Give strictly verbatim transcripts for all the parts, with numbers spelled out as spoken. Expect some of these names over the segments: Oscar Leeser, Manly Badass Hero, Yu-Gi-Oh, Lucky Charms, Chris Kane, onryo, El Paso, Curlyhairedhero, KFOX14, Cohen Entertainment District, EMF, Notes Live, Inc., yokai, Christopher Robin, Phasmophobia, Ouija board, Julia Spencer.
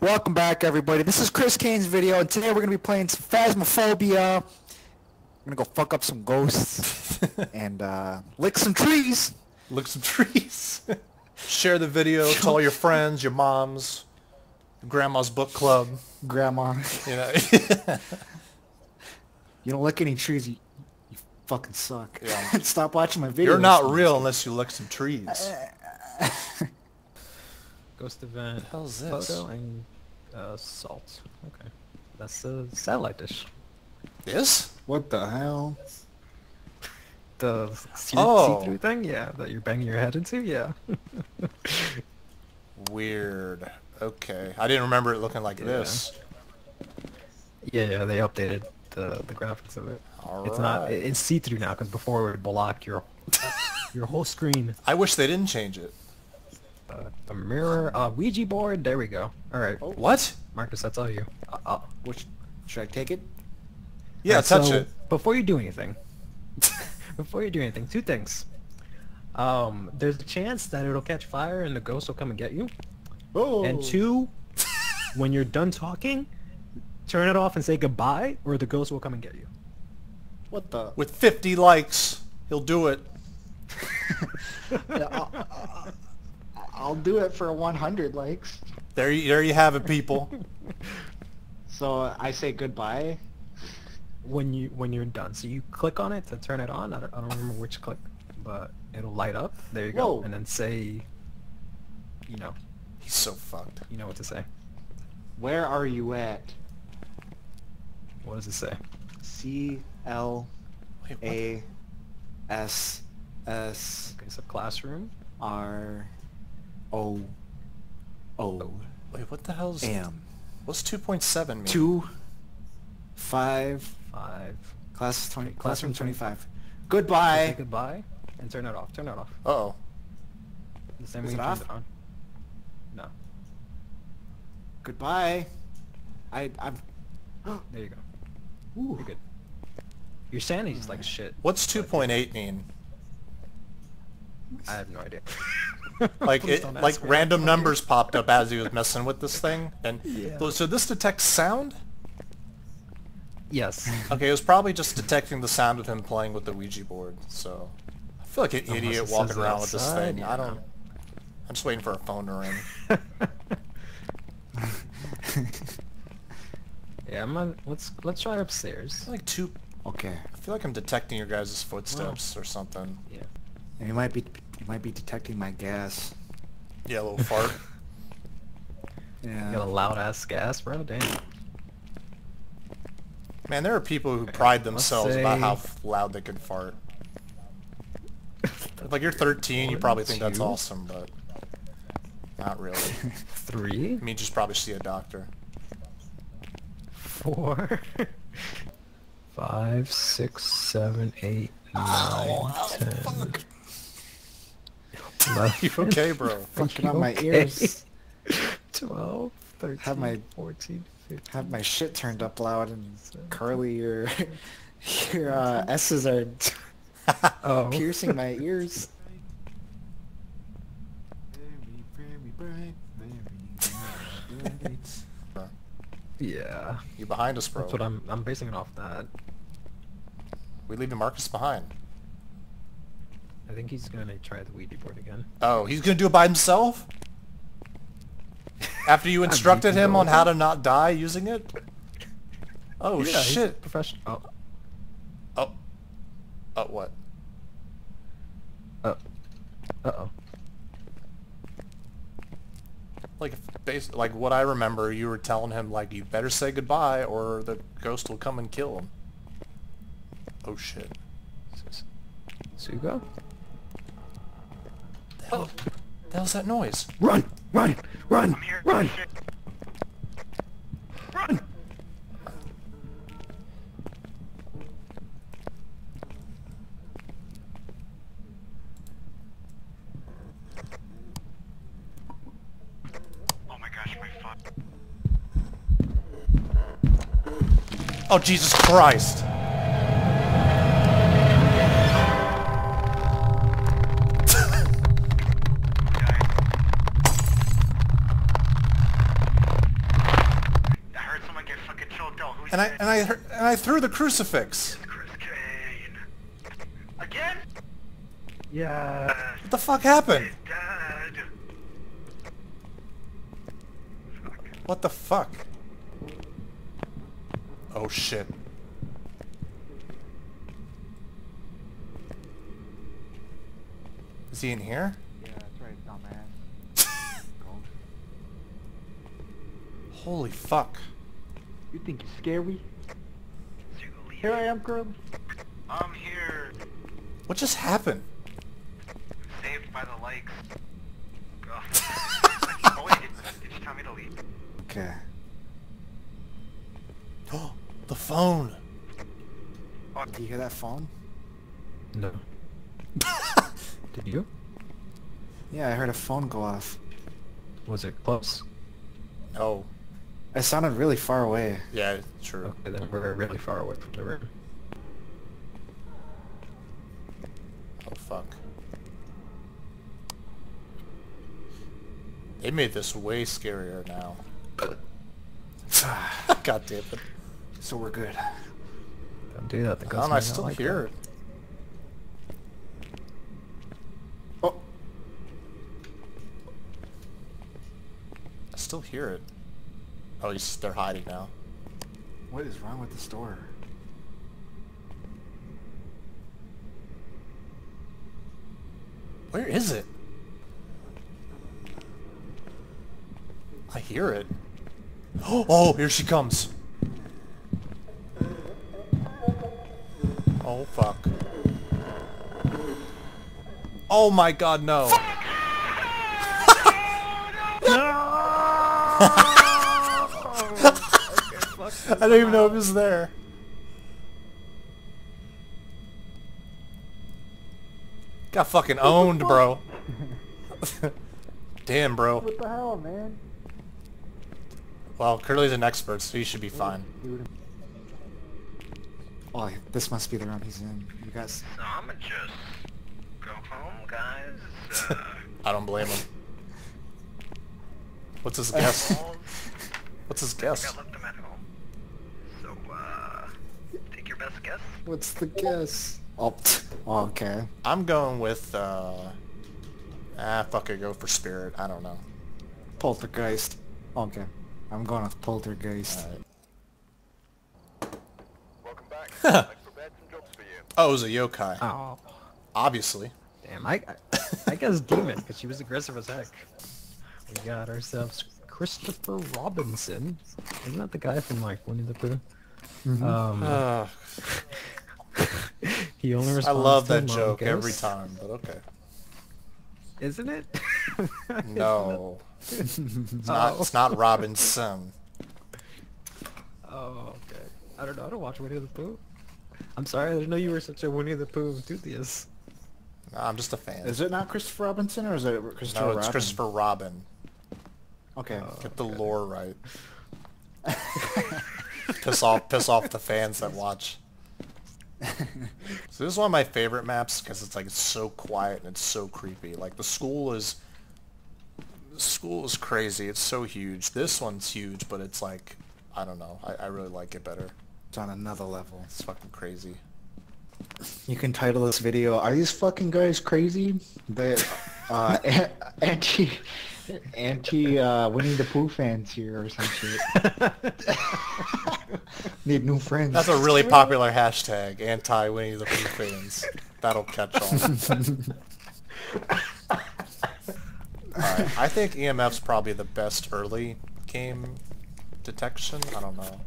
Welcome back, everybody. This is Chris Kane's video, and today we're going to be playing some Phasmophobia. I'm going to go fuck up some ghosts and uh, lick some trees. Lick some trees. Share the video, tell all your friends, your moms, grandma's book club. Grandma. You know. You don't lick any trees, you, you fucking suck. Yeah. Stop watching my videos. You're not real unless you lick some trees. Uh, Ghost event. The hell's this? Photo and uh, salt. Okay, that's the satellite dish. This? What the hell? The see-through oh. thing? Yeah, that you're banging your head into? Yeah. Weird. Okay, I didn't remember it looking like yeah. this. Yeah, yeah, they updated the the graphics of it. All right. It's not. It's see-through now because before it would block your your whole screen. I wish they didn't change it. Uh, the mirror, uh, Ouija board, there we go. Alright. Oh, what? Marcus, that's all you. Uh, uh, which, should I take it? Yeah, right, touch so, it. Before you do anything, before you do anything, two things. Um, there's a chance that it'll catch fire and the ghost will come and get you. Oh. And two, when you're done talking, turn it off and say goodbye or the ghost will come and get you. What the? With fifty likes, he'll do it. yeah, uh, uh, I'll do it for one hundred likes. There you, there you have it, people. So uh, I say goodbye when you when you're done. So you click on it to turn it on. I don't, I don't remember which click, but it'll light up. There you Whoa. go. And then say, you know, he's so fucked. You know what to say. Where are you at? What does it say? C L A S S. Okay, so classroom. R. Oh, oh. Wait, what the hell's? Am. What's two point seven mean? Two, five, five. Class twenty. Classroom twenty-five. Goodbye. Say goodbye, and turn it off. Turn it off. Uh oh. The same way you turned it on. No. Goodbye. I. I'm. There you go. Ooh. You're good. Your sanity's like shit. What's two point eight mean? I have no idea. Like it, like random numbers popped up as he was messing with this thing, and yeah. so this detects sound. Yes. Okay, it was probably just detecting the sound of him playing with the Ouija board. So I feel like an Unless idiot walking around with this thing. Yeah. I don't. I'm just waiting for a phone to ring. yeah, I'm on. Let's let's try upstairs. Like two. Okay. I feel like I'm detecting your guys' footsteps well, or something. Yeah. And you might be. You might be detecting my gas. Yeah, a little fart. yeah. You got a loud-ass gas, bro? Damn. Man, there are people who pride themselves say... about how loud they can fart. Like, you're thirteen, you probably think that's awesome, but... Not really. Three? I mean, you just probably see a doctor. Four? Five, six, seven, eight, nine, oh, ten... Oh, fuck. You okay, bro? Fucking on my ears. twelve, thirteen, have my, fourteen, fifteen. Have my shit turned up loud and Curly, your, your uh, S's are oh. piercing my ears. Yeah. You're behind us, bro. That's what I'm, I'm basing it off that. We leave the Marcus behind. I think he's gonna try the Ouija board again. Oh, he's gonna do it by himself? After you instructed him on how to not die using it? Oh yeah, shit! He's professional. Oh. Oh. Oh what? Uh. Uh oh. Like, based, like what I remember, you were telling him like you better say goodbye or the ghost will come and kill him. Oh shit. So you go. Oh, that was that noise. Run! Run! Run! Run! Run! Oh my gosh, my fuck! Oh Jesus Christ! And I and I and I threw the crucifix. Again? Yeah. What the fuck happened? Fuck. What the fuck? Oh shit. Is he in here? Yeah, that's right, it's not my ass. Holy fuck. You think you're scary? Here I am, Curly. I'm here. What just happened? Saved by the likes. Oh, oh wait, did, did you tell me to leave? Okay. Oh, the phone! Oh. Did you hear that phone? No. Did you? Yeah, I heard a phone go off. Was it close? No. It sounded really far away. Yeah, true. Okay, then we're really far away from the room. Oh fuck. They made this way scarier now. God damn it. So we're good. Don't do that. The ghost. I still like hear it. I still hear it. Oh, he's, they're hiding now. What is wrong with this door? Where is it? I hear it. Oh, here she comes. Oh, fuck. Oh my god, no. Fuck! I don't even know if it's there. Got fucking owned, bro. Damn, bro. What the hell, man? Well, Curly's an expert, so he should be fine. Oh, this must be the room he's in. You guys. I'ma just go home, guys. Uh... I don't blame him. What's his guess? What's his guess? Best guess? What's the guess? Oh, oh, okay. I'm going with, uh... ah, fuck it, go for spirit. I don't know. Poltergeist. Okay. I'm going with poltergeist. Right. Welcome back. I prepared some jobs for you. Oh, it was a yokai. Oh. Obviously. Damn, I, I, I guess demon, because she was aggressive as heck. We got ourselves Christopher Robinson. Isn't that the guy from, like, Winnie the Pooh? Mm-hmm. um, uh, he only responds I love that joke ghosts. every time, but okay. Isn't it? No. Isn't it? It's, not, oh. it's not Robinson. Oh, okay. I don't know. I don't watch Winnie the Pooh. I'm sorry. I didn't know you were such a Winnie the Pooh enthusiast. No, I'm just a fan. Is it not Christopher Robinson or is it Christopher Robin? No, it's Robin. Christopher Robin. Okay. Oh, Get the okay. lore right. Piss off, piss off the fans that watch. So this is one of my favorite maps because it's like it's so quiet and it's so creepy. Like the school is, the school is crazy. It's so huge. This one's huge, but it's like, I don't know. I, I really like it better. It's on another level. It's fucking crazy. You can title this video, "Are these fucking guys crazy?" They, uh, anti, anti uh, Winnie the Pooh fans here or some shit. Need new friends. That's a really popular hashtag, anti Winnie the Pooh fans. That'll catch on. Alright, I think E M F's probably the best early game detection. I don't know.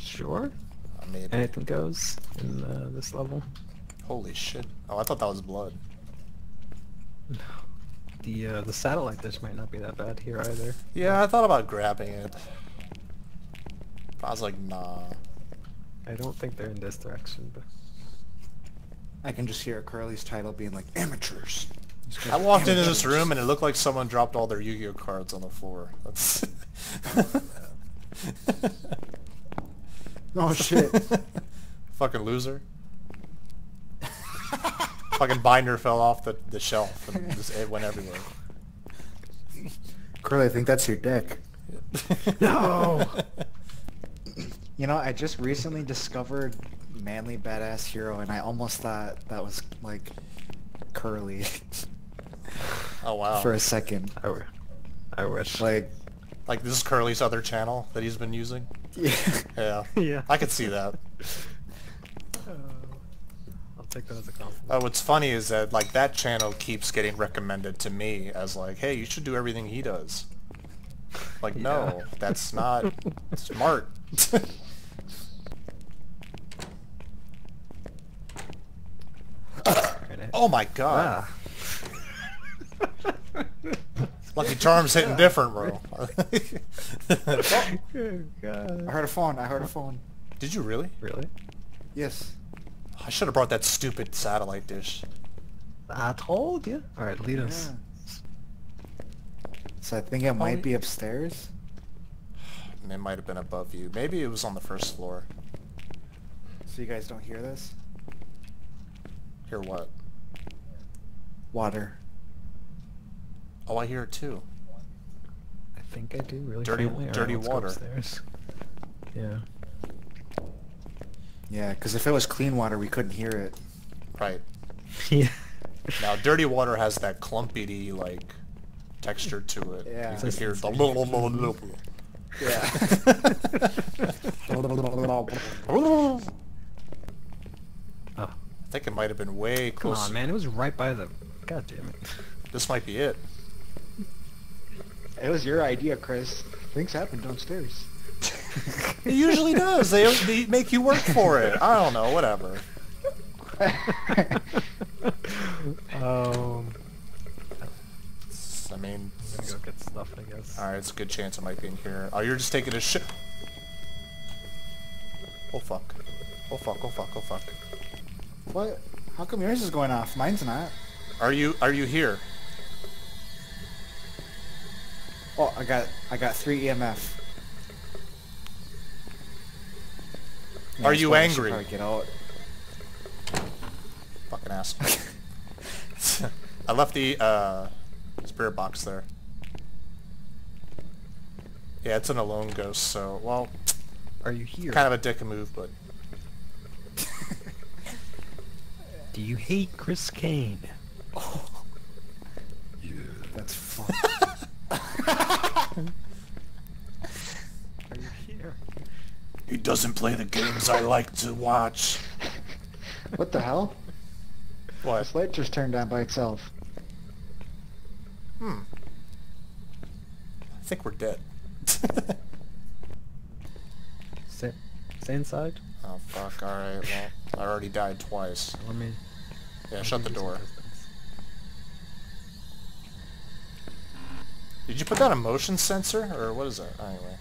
Sure. Maybe. Anything goes in uh, this level. Holy shit! Oh, I thought that was blood. No, the uh, the satellite dish might not be that bad here either. Yeah, I thought about grabbing it. But I was like, nah. I don't think they're in this direction, but I can just hear Curly's title being like amateurs. I walked amateurs. into this room and it looked like someone dropped all their Yu-Gi-Oh cards on the floor. That's. Oh shit. Fucking loser. Fucking binder fell off the, the shelf and just, it went everywhere. Curly, I think that's your deck. No! You know, I just recently discovered Manly Badass Hero, and I almost thought that was like Curly. Oh wow! For a second. I, w I wish. Like, like this is Curly's other channel that he's been using. Yeah. Yeah. Yeah. I could see that. Uh, I'll take that as a compliment. Uh, what's funny is that like that channel keeps getting recommended to me as like, hey, you should do everything he does. Like, yeah. No, that's not smart. Oh my god. Wow. Lucky Charms hitting different, bro. Oh, god. I heard a phone, I heard a phone. Did you really? Really? Yes. I should have brought that stupid satellite dish. I told you. Alright, lead yeah. us. So I think it might be upstairs? It might have been above you. Maybe it was on the first floor. So you guys don't hear this? Hear what? Water. Oh, I hear it too. I think I do really. Dirty, dirty water. Upstairs. Yeah. Yeah, because if it was clean water, we couldn't hear it. Right. Yeah. Now, dirty water has that clumpity, like, texture to it. Yeah. You can hear the little, little, little. Yeah. I think it might have been way close. Come on, man, it was right by the... God damn it. This might be it. It was your idea, Chris. Things happen downstairs. It usually does. They, they make you work for it. I don't know, whatever. um, I mean... I'm gonna go get stuff, I guess. Alright, it's a good chance it might be in here. Oh, you're just taking a shit. Oh, fuck. Oh, fuck, oh, fuck, oh, fuck. What? How come yours is going off? Mine's not. Are you are you here? Oh, I got I got three E M F. Yeah, are you angry? Get out. Fucking asshole. I left the uh, spirit box there. Yeah, it's an alone ghost. So well. Are you here? Kind of a dick move, but. Do you hate Chris Kane? Oh. Yeah. That's fun. Are you here? He doesn't play the games I like to watch. What the hell? What? This light just turned on by itself. Hmm. I think we're dead. Stay, stay inside? Oh fuck, alright, well, I already died twice. Let me... Yeah, let shut me the door. Did you put that a motion sensor? Or what is that? Anyway.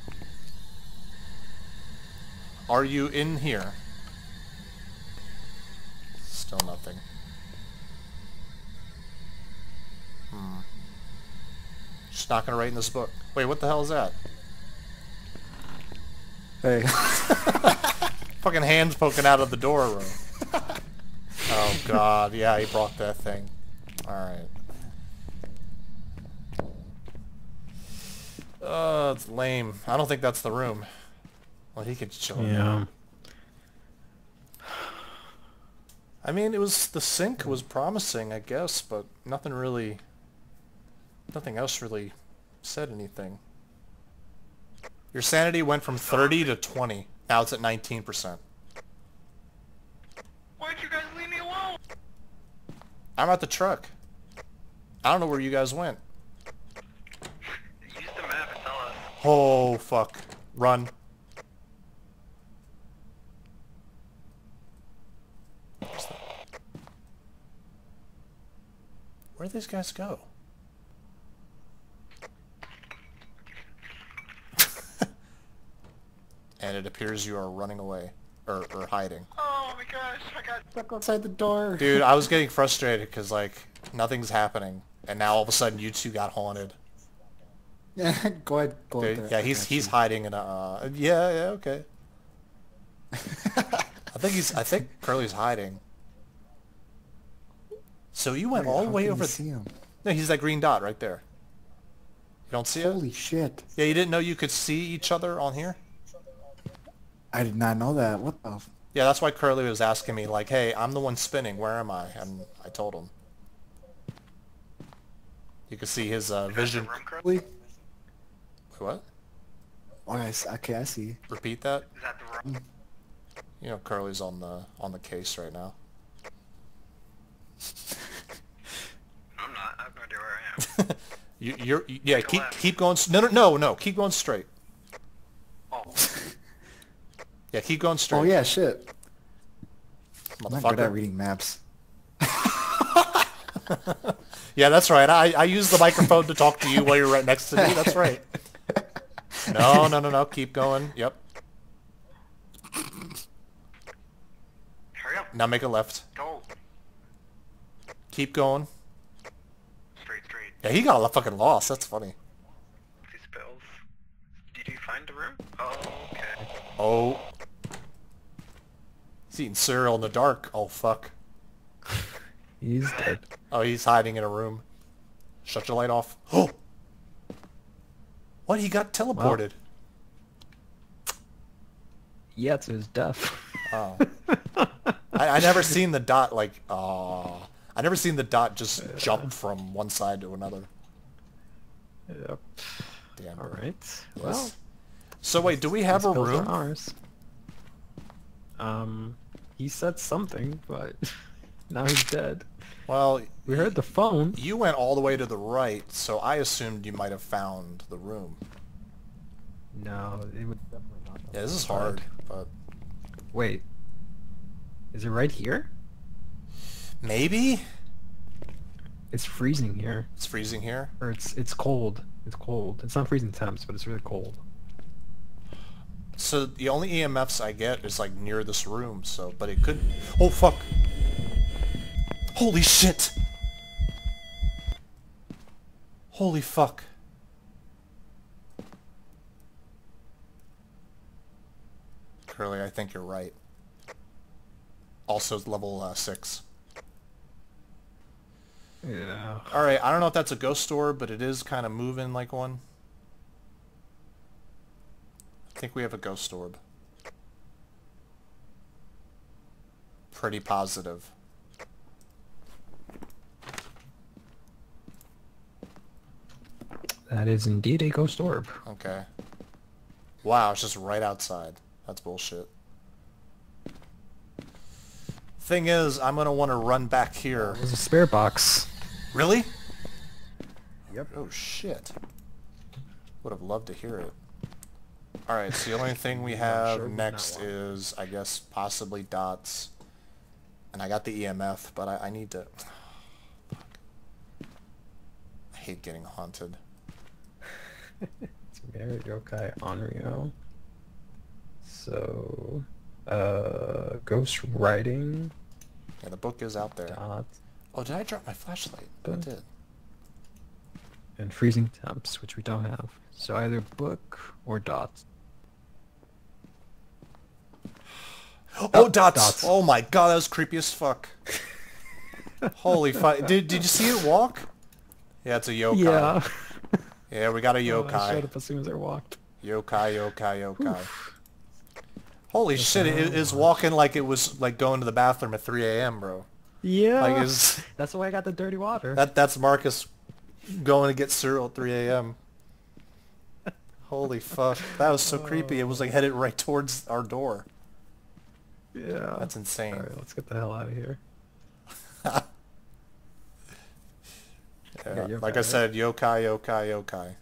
Are you in here? Still nothing. Hmm. Just not gonna write in this book. Wait, what the hell is that? Hey. Fucking hands poking out of the door room. Oh god, yeah, he brought that thing. Alright. Oh, it's lame. I don't think that's the room. Well, he could chill. Yeah. I mean, it was... The sink was promising, I guess, but nothing really... Nothing else really said anything. Your sanity went from thirty to twenty. Now it's at nineteen percent. Why'd you guys leave me alone? I'm at the truck. I don't know where you guys went. Use the map and tell us. Oh, fuck. Run. Where'd these guys go? And it appears you are running away, or, or hiding. Oh my gosh, I got stuck outside the door. Dude, I was getting frustrated because, like, nothing's happening. And now all of a sudden you two got haunted. Yeah, go ahead. Go Dude, yeah, he's he's hiding in a... Uh, yeah, yeah, okay. I think he's... I think Curly's hiding. So you went Wait, all the way over... See him? No, he's that green dot right there. You don't see Holy it? Holy shit. Yeah, you didn't know you could see each other on here? I did not know that. What the? Yeah, that's why Curly was asking me, like, hey, I'm the one spinning. Where am I? And I told him. You can see his uh, vision. Wait, what? Oh, I, okay, I see. Repeat that. Is that the room? You know, Curly's on the on the case right now. I'm not. I have no idea where I am. you, you're. You, yeah. Take keep keep going. No, no, no, no. Keep going straight. Oh. Yeah, keep going straight. Oh yeah, shit. I'm not good at reading maps. Yeah, that's right. I I use the microphone to talk to you while you're right next to me. That's right. No, no, no, no. Keep going. Yep. Hurry up. Now make a left. Go. Keep going. Straight, straight. Yeah, he got a fucking lost. That's funny. These bells. Did you find the room? Oh, okay. Oh. He's eating cereal in the dark. Oh, fuck. He's dead. Oh, he's hiding in a room. Shut your light off. Oh! What? He got teleported. Wow. Yeah, it's his duff. Oh. I, I never seen the dot, like, oh. I never seen the dot just uh, jump from one side to another. Yep. Damn. All right. Yes. Well. So wait, do we have a room? Ours. Um, he said something, but now he's dead. Well, we heard the phone. You went all the way to the right, so I assumed you might have found the room. No, it would definitely not. Yeah, this is hard, but... Wait. Is it right here? Maybe? It's freezing here. It's freezing here? Or it's it's cold. It's cold. It's not freezing temps, but it's really cold. So the only E M Fs I get is like near this room, so... But it could... Oh, fuck! Holy shit! Holy fuck. Curly, I think you're right. Also level uh, six. Yeah. Alright, I don't know if that's a ghost door, but it is kind of moving like one. I think we have a ghost orb. Pretty positive. That is indeed a ghost orb. Okay. Wow, it's just right outside. That's bullshit. Thing is, I'm gonna want to run back here. There's a spare box. Really? Yep. Oh shit. Would have loved to hear it. Alright, so the only thing we have sure next is, I guess, possibly dots. And I got the E M F, but I, I need to... Fuck. I hate getting haunted. It's very yokai onryo. So, uh, ghost writing. Yeah, the book is out there. Dot. Oh, did I drop my flashlight? Book. I did. And freezing temps, which we don't have. So either book or dots. Oh, oh dots. dots! Oh my god, that was creepy as fuck. Holy fuck! Did Did you see it walk? Yeah, it's a yokai. Yeah. Yeah, we got a yokai. Oh, I showed up as soon as I walked. Yokai, yokai, yokai. Oof. Holy That's shit, it is walking like it was like going to the bathroom at three A M, bro. Yeah. Like it's, that's why I got the dirty water. That That's Marcus going to get cereal at three A M Holy fuck. That was so creepy. It was like headed right towards our door. Yeah. That's insane. Alright, let's get the hell out of here. Yeah, okay, like I said, yokai, yokai, yokai.